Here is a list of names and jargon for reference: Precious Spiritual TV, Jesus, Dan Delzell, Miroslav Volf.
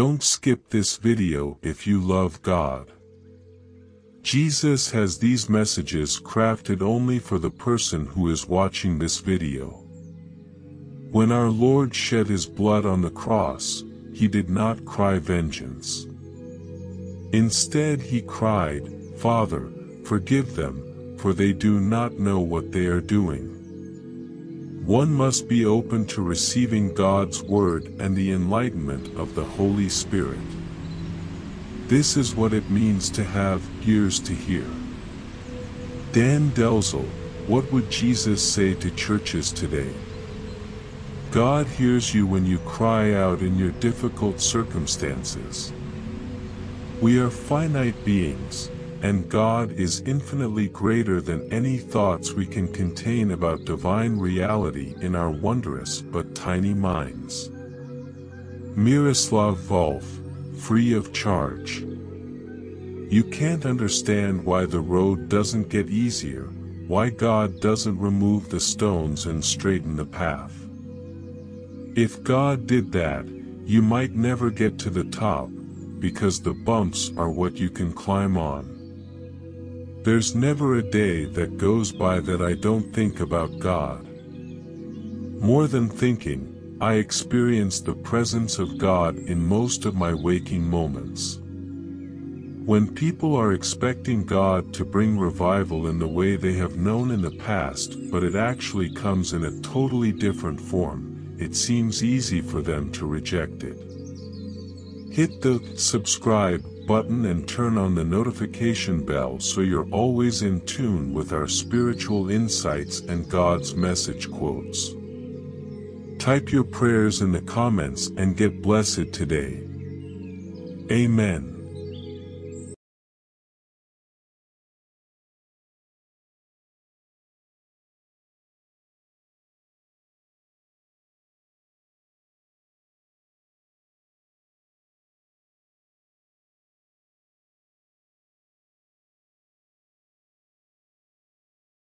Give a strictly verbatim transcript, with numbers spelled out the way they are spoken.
Don't skip this video if you love God. Jesus has these messages crafted only for the person who is watching this video. When our Lord shed his blood on the cross, he did not cry vengeance. Instead he cried, "Father, forgive them, for they do not know what they are doing." One must be open to receiving God's word and the enlightenment of the Holy Spirit. This is what it means to have ears to hear. Dan Delzell, what would Jesus say to churches today? God hears you when you cry out in your difficult circumstances. We are finite beings, and God is infinitely greater than any thoughts we can contain about divine reality in our wondrous but tiny minds. Miroslav Volf, free of charge. You can't understand why the road doesn't get easier, why God doesn't remove the stones and straighten the path. If God did that, you might never get to the top, because the bumps are what you can climb on. There's never a day that goes by that I don't think about God. More than thinking, I experience the presence of God in most of my waking moments. When people are expecting God to bring revival in the way they have known in the past, but it actually comes in a totally different form, it seems easy for them to reject it. Hit the subscribe button and turn on the notification bell so you're always in tune with our spiritual insights and God's message quotes. Type your prayers in the comments and get blessed today. Amen.